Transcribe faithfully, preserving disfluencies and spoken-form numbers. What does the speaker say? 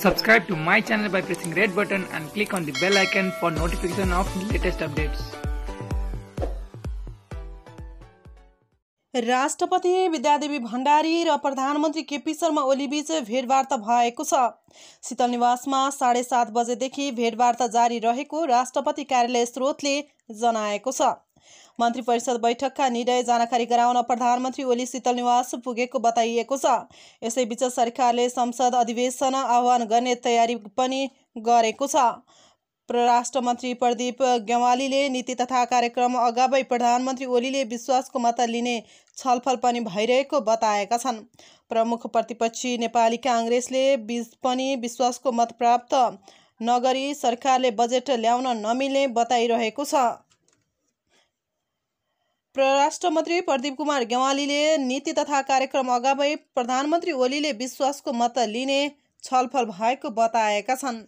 Subscribe to my channel by pressing red button and click on the bell icon for notification of latest updates. राष्ट्रपति विद्यादेवी भंडारी र प्रधानमन्त्री केपी शर्मा ओली बीच भेटवार्ता भएको छ। शीतल निवासमा साढे सात बजेदेखि भेटवार्ता जारी रहेको राष्ट्रपति कार्यालय स्रोतले जनाएको छ। मन्त्री परिषद बैठकका निर्णय जानकारी गराउन प्रधानमन्त्री ओली शीतल निवास पुगेको बताइएको छ। यसैबीच सरकारले संसद अधिवेशन आह्वान गर्ने तयारी पनि गरेको छ। परराष्ट्र मन्त्री प्रदीप ज्ञवालीले नीति तथा कार्यक्रम अगावै प्रधानमन्त्री ओलीले विश्वासको मत लिने छलफल पनि भइरहेको बताएका छन्। प्रमुख प्रतिपक्षी नेपाली काङ्ग्रेसले पनि विश्वासको मत प्राप्त नगरी सरकारले बजेट ल्याउन नमिल्ने बताइरहेको छ। परराष्ट्र मन्त्री प्रदीप कुमार ज्ञवालीले नीति तथा कार्यक्रम अगावै प्रधानमन्त्री ओलीले विश्वासको मत लिने छलफल भएको बताएका छन्।